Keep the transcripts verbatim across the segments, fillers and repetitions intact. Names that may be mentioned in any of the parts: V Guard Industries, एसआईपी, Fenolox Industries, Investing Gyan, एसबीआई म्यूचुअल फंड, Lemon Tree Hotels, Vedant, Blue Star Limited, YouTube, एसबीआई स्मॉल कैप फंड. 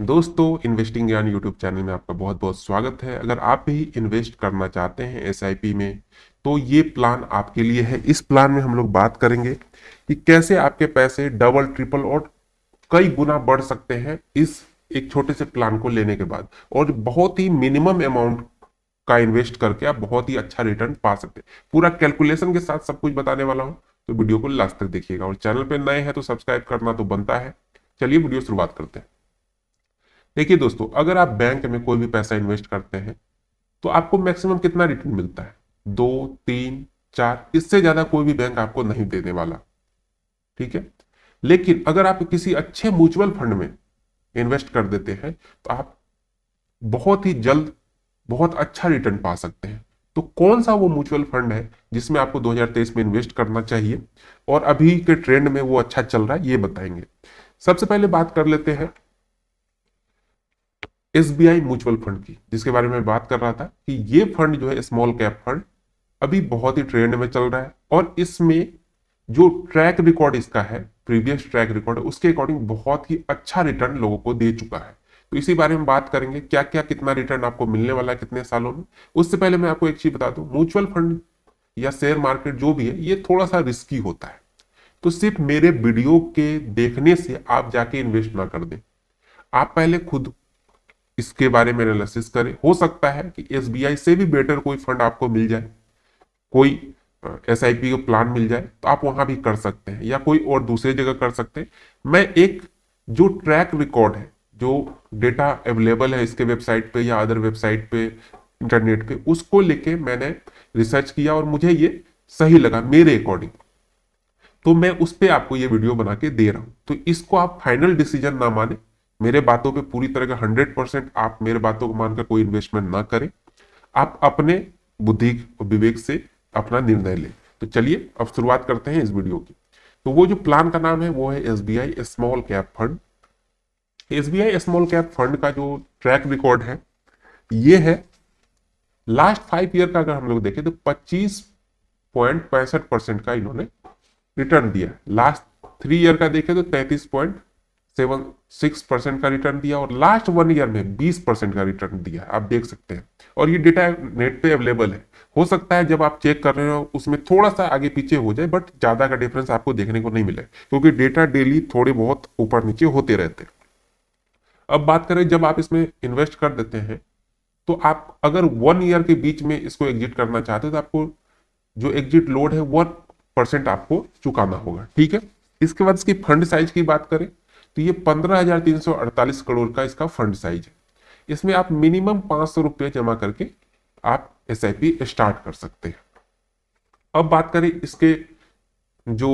दोस्तों इन्वेस्टिंग ज्ञान YouTube channel में आपका बहुत बहुत स्वागत है। अगर आप भी इन्वेस्ट करना चाहते हैं एसआईपी में तो ये प्लान आपके लिए है। इस प्लान में हम लोग बात करेंगे कि कैसे आपके पैसे डबल ट्रिपल और कई गुना बढ़ सकते हैं इस एक छोटे से प्लान को लेने के बाद, और बहुत ही मिनिमम अमाउंट का इन्वेस्ट करके आप बहुत ही अच्छा रिटर्न पा सकते हैं। पूरा कैलकुलेशन के साथ सब कुछ बताने वाला हूँ, तो वीडियो को लास्ट तक देखिएगा और चैनल पर नए हैं तो सब्सक्राइब करना तो बनता है। चलिए वीडियो शुरुआत करते हैं। देखिए दोस्तों, अगर आप बैंक में कोई भी पैसा इन्वेस्ट करते हैं तो आपको मैक्सिमम कितना रिटर्न मिलता है? दो, तीन, चार, इससे ज्यादा कोई भी बैंक आपको नहीं देने वाला, ठीक है। लेकिन अगर आप किसी अच्छे म्यूचुअल फंड में इन्वेस्ट कर देते हैं तो आप बहुत ही जल्द बहुत अच्छा रिटर्न पा सकते हैं। तो कौन सा वो म्यूचुअल फंड है जिसमें आपको दो हज़ार तेईस में इन्वेस्ट करना चाहिए और अभी के ट्रेंड में वो अच्छा चल रहा है, ये बताएंगे। सबसे पहले बात कर लेते हैं एसबीआई म्यूचुअल फंड की, जिसके बारे में बात कर रहा था कि ये फंड जो है स्मॉल कैप फंड अभी बहुत ही ट्रेंड में चल रहा है और इसमें जो ट्रैक रिकॉर्ड इसका है, प्रीवियस ट्रैक रिकॉर्ड, उसके अकॉर्डिंग बहुत ही अच्छा रिटर्न लोगों को दे चुका है। तो इसी बारे में बात करेंगे क्या क्या कितना रिटर्न आपको मिलने वाला है कितने सालों में। उससे पहले मैं आपको एक चीज बता दूं, म्यूचुअल फंड या शेयर मार्केट जो भी है ये थोड़ा सा रिस्की होता है, तो सिर्फ मेरे वीडियो के देखने से आप जाके इन्वेस्ट ना कर दें। आप पहले खुद इसके बारे में एनालिसिस करें। हो सकता है कि एसबीआई से भी बेटर कोई फंड आपको मिल जाए, कोई एसआईपी का प्लान मिल जाए तो आप वहां भी कर सकते हैं या कोई और दूसरी जगह कर सकते हैं। मैं एक जो ट्रैक रिकॉर्ड है, जो डेटा अवेलेबल है इसके वेबसाइट पे या अदर वेबसाइट पे, इंटरनेट पे, उसको लेके मैंने रिसर्च किया और मुझे ये सही लगा मेरे अकॉर्डिंग, तो मैं उस पर आपको ये वीडियो बना के दे रहा हूँ। तो इसको आप फाइनल डिसीजन ना माने, मेरे बातों पे पूरी तरह का हंड्रेड परसेंट आप मेरे बातों को मानकर कोई इन्वेस्टमेंट ना करें। आप अपने बुद्धि और विवेक से अपना निर्णय लें। तो चलिए अब शुरुआत करते हैं इस वीडियो की। तो वो जो प्लान का नाम है वो है एसबीआई स्मॉल कैप फंड। एसबीआई स्मॉल कैप फंड का जो ट्रैक रिकॉर्ड है ये है लास्ट फाइव ईयर का अगर हम लोग देखें तो पच्चीस पॉइंट पैंसठ परसेंट का इन्होंने रिटर्न दिया। लास्ट थ्री ईयर का देखें तो तैतीस पॉइंट सेवन सिक्स परसेंट का रिटर्न दिया और लास्ट वन ईयर में बीस परसेंट का रिटर्न दिया, आप देख सकते हैं। और ये डेटा नेट पे अवेलेबल है। हो सकता है जब आप चेक कर रहे हो उसमें थोड़ा सा आगे पीछे हो जाए, बट ज्यादा का डिफरेंस आपको देखने को नहीं मिले क्योंकि डेटा डेली थोड़े बहुत ऊपर नीचे होते रहते हैं। अब बात करें, जब आप इसमें इन्वेस्ट कर देते हैं तो आप अगर वन ईयर के बीच में इसको एग्जिट करना चाहते हो तो आपको जो एग्जिट लोड है वन परसेंट आपको चुकाना होगा, ठीक है। इसके बाद इसकी फंड साइज की बात करें तो ये पंद्रह हज़ार तीन सौ अड़तालीस करोड़ का इसका फंड साइज है। इसमें आप मिनिमम पांच सौ रुपये जमा करके आप एसआईपी स्टार्ट कर सकते हैं। अब बात करें इसके जो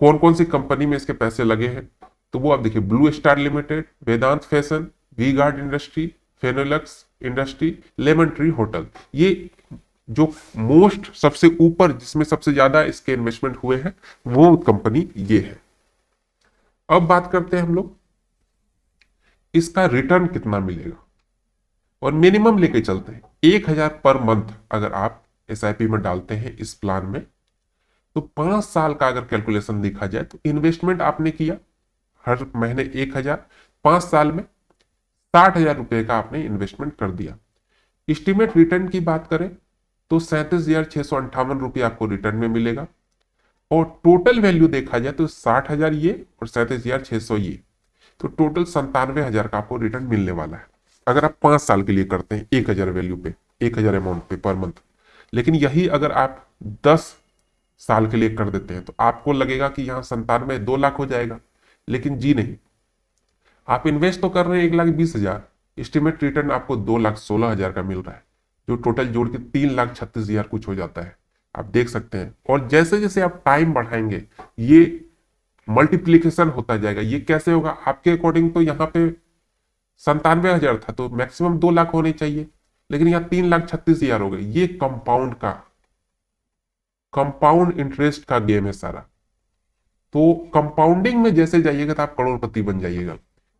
कौन कौन सी कंपनी में इसके पैसे लगे हैं तो वो आप देखिए, Blue Star Limited, Vedant fashion, V Guard industry, Finolex industry, lemon tree hotel, ये जो मोस्ट सबसे ऊपर जिसमें सबसे ज्यादा इसके इन्वेस्टमेंट हुए हैं वो कंपनी ये है। अब बात करते हैं हम लोग इसका रिटर्न कितना मिलेगा, और मिनिमम लेके चलते हैं एक हजार पर मंथ। अगर आप एसआईपी में डालते हैं इस प्लान में तो पांच साल का अगर कैलकुलेशन देखा जाए तो इन्वेस्टमेंट आपने किया हर महीने एक हजार, पांच साल में साठ हजार रुपये का आपने इन्वेस्टमेंट कर दिया। एस्टिमेट रिटर्न की बात करें तो सैंतीस हजार छह सौ अंठावन रुपये आपको रिटर्न में मिलेगा और टोटल वैल्यू देखा जाए तो साठ हजार ये और सैंतीस हजार छह सौ ये, तो टोटल संतानवे हजार का आपको रिटर्न मिलने वाला है अगर आप पांच साल के लिए करते हैं एक हजार वैल्यू पे, एक हजार अमाउंट पे पर मंथ। लेकिन यही अगर आप दस साल के लिए कर देते हैं तो आपको लगेगा कि यहाँ संतानवे दो लाख हो जाएगा, लेकिन जी नहीं, आप इन्वेस्ट तो कर रहे हैं एक लाख बीस हजार, एस्टिमेट रिटर्न आपको दो लाख सोलह हजार का मिल रहा है, जो टोटल जोड़ के तीन लाख छत्तीस हजार कुछ हो जाता है, आप देख सकते हैं। और जैसे जैसे आप टाइम बढ़ाएंगे ये मल्टीप्लीकेशन होता जाएगा। ये कैसे होगा? आपके अकॉर्डिंग तो यहाँ पे संतानवे हजार था तो मैक्सिमम दो लाख होने चाहिए, लेकिन यहाँ तीन लाख छत्तीस हजार हो गए। ये कंपाउंड का कंपाउंड इंटरेस्ट का गेम है सारा। तो कंपाउंडिंग में जैसे जाइएगा तो आप करोड़पति बन जाइएगा।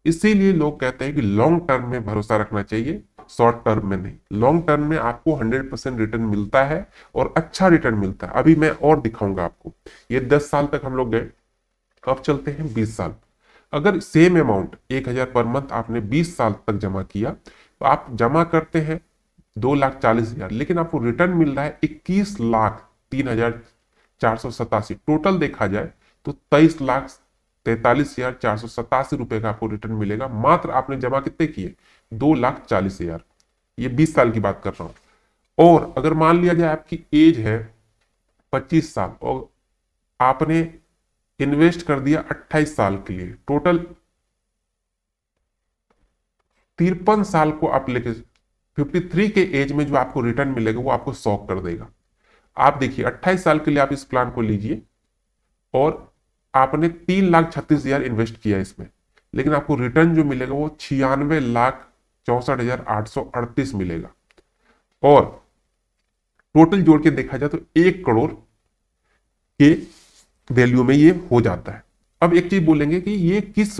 इसीलिए लोग कहते हैं कि लॉन्ग टर्म में भरोसा रखना चाहिए, शॉर्ट टर्म में नहीं। लॉन्ग टर्म में आपको हंड्रेड परसेंट रिटर्न मिलता है और अच्छा रिटर्न मिलता है। अभी मैं और दिखाऊंगा आपको। ये दस साल तक हम लोग गए, अब चलते हैं बीस साल। अगर सेम अमाउंट एक हजार पर मंथ आपने बीस साल तक जमा किया तो आप जमा करते हैं दो लाख चालीस हजार, लेकिन आपको रिटर्न मिल रहा है इक्कीस लाख तीन हजार चार सौ सतासी। टोटल देखा जाए तो तेईस लाख तैतालीस हजार चार सौ सतासी रुपए का आपको रिटर्न मिलेगा, मात्र आपने जमा कितने किए दो लाख चालीस हजार, ये बीस साल की बात कर रहा हूं। और अगर मान लिया जाए आपकी एज है पच्चीस साल और आपने इन्वेस्ट कर दिया अट्ठाईस साल के लिए, टोटल तिरपन साल को आप लेके तिरपन के एज में जो आपको रिटर्न मिलेगा वो आपको शॉक कर देगा। आप देखिए अट्ठाईस साल के लिए आप इस प्लान को लीजिए और आपने तीन लाख छत्तीस हजार इन्वेस्ट किया इसमें, लेकिन आपको रिटर्न जो मिलेगा वो छियानवे लाख चौसठ हजार आठ सौ अड़तीस मिलेगा। और टोटल जोड़ के देखा जाए तो एक करोड़ के वैल्यू में ये हो जाता है। अब एक चीज बोलेंगे कि ये किस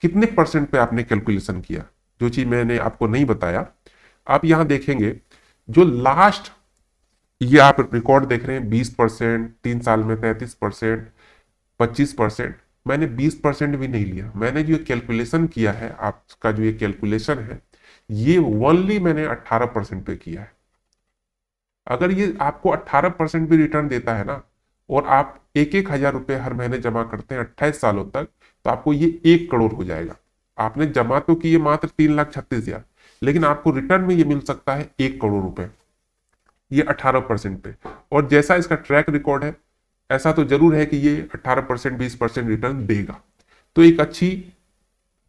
कितने परसेंट पे आपने कैलकुलेशन किया, जो चीज मैंने आपको नहीं बताया। आप यहां देखेंगे जो लास्ट ये आप रिकॉर्ड देख रहे हैं बीस परसेंट, तीन साल में तैंतीस परसेंट, पच्चीस परसेंट, मैंने बीस परसेंट भी नहीं लिया। मैंने जो कैलकुलेशन किया है, आपका जो ये कैलकुलेशन है, ये ओनली मैंने अठारह परसेंट पे किया है। अगर ये आपको अठारह परसेंट भी रिटर्न देता है ना, और आप एक एक हजार रुपये हर महीने जमा करते हैं अट्ठाईस सालों तक, तो आपको ये एक करोड़ हो जाएगा। आपने जमा तो किए मात्र तीन लाख छत्तीस हजार, लेकिन आपको रिटर्न में ये मिल सकता है एक करोड़ रुपए, ये अठारह परसेंट पे। और जैसा इसका ट्रैक रिकॉर्ड है, ऐसा तो जरूर है कि ये अठारह परसेंट बीस परसेंट रिटर्न देगा। तो एक अच्छी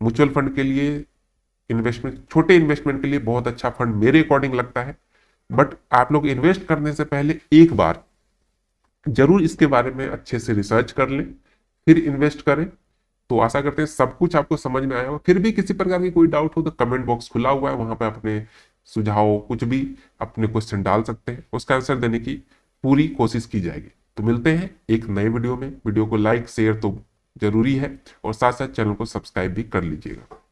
म्यूचुअल फंड के लिए इन्वेस्टमेंट, छोटे इन्वेस्टमेंट के लिए बहुत अच्छा फंड मेरे अकॉर्डिंग लगता है। बट आप लोग इन्वेस्ट करने से पहले एक बार जरूर इसके बारे में अच्छे से रिसर्च कर लें, फिर इन्वेस्ट करें। तो आशा करते हैं सब कुछ आपको समझ में आया हो। फिर भी किसी प्रकार की कोई डाउट हो तो कमेंट बॉक्स खुला हुआ है, वहां पर अपने सुझाव, कुछ भी अपने क्वेश्चन डाल सकते हैं, उसका आंसर देने की पूरी कोशिश की जाएगी। तो मिलते हैं एक नए वीडियो में। वीडियो को लाइक शेयर तो जरूरी है और साथ साथ चैनल को सब्सक्राइब भी कर लीजिएगा।